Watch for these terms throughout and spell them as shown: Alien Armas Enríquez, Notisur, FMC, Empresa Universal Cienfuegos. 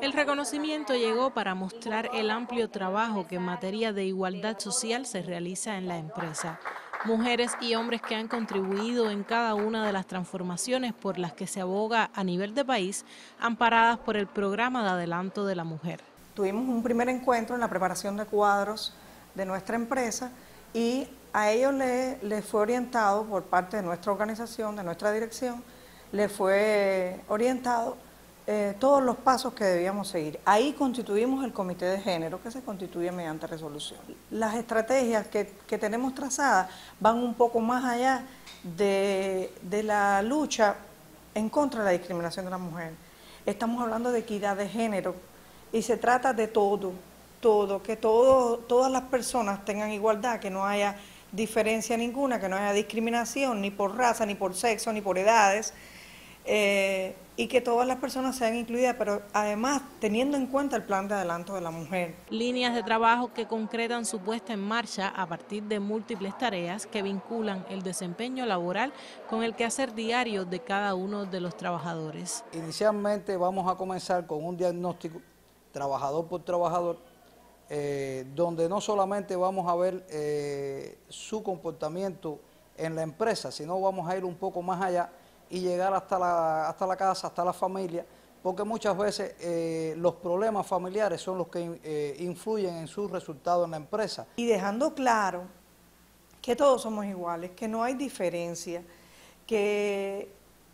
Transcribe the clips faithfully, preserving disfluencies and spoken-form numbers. El reconocimiento llegó para mostrar el amplio trabajo que en materia de igualdad social se realiza en la empresa. Mujeres y hombres que han contribuido en cada una de las transformaciones por las que se aboga a nivel de país, amparadas por el programa de adelanto de la mujer. Tuvimos un primer encuentro en la preparación de cuadros de nuestra empresa y a ellos les, les fue orientado por parte de nuestra organización, de nuestra dirección, les fue orientado eh, todos los pasos que debíamos seguir. Ahí constituimos el comité de género que se constituye mediante resolución. Las estrategias que, que tenemos trazadas van un poco más allá de, de la lucha en contra de la discriminación de la mujer. Estamos hablando de equidad de género y se trata de todo, todo, que todo, todas las personas tengan igualdad, que no haya diferencia ninguna, que no haya discriminación ni por raza, ni por sexo, ni por edades, eh, y que todas las personas sean incluidas, pero además teniendo en cuenta el plan de adelanto de la mujer. Líneas de trabajo que concretan su puesta en marcha a partir de múltiples tareas que vinculan el desempeño laboral con el quehacer diario de cada uno de los trabajadores. Inicialmente vamos a comenzar con un diagnóstico trabajador por trabajador, Eh, donde no solamente vamos a ver eh, su comportamiento en la empresa, sino vamos a ir un poco más allá y llegar hasta la, hasta la casa, hasta la familia, porque muchas veces eh, los problemas familiares son los que eh, influyen en sus resultados en la empresa. Y dejando claro que todos somos iguales, que no hay diferencia, que,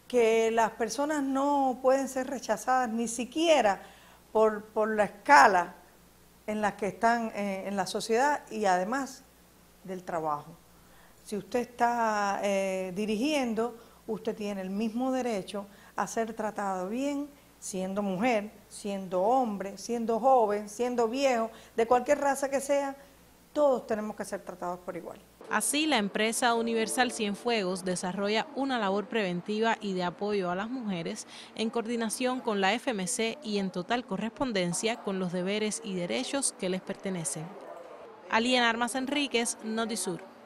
que las personas no pueden ser rechazadas ni siquiera por, por la escala en las que están eh, en la sociedad y además del trabajo. Si usted está eh, dirigiendo, usted tiene el mismo derecho a ser tratado bien, siendo mujer, siendo hombre, siendo joven, siendo viejo, de cualquier raza que sea, todos tenemos que ser tratados por igual. Así, la Empresa Universal Cienfuegos desarrolla una labor preventiva y de apoyo a las mujeres en coordinación con la F M C y en total correspondencia con los deberes y derechos que les pertenecen. Alien Armas Enríquez, Notisur.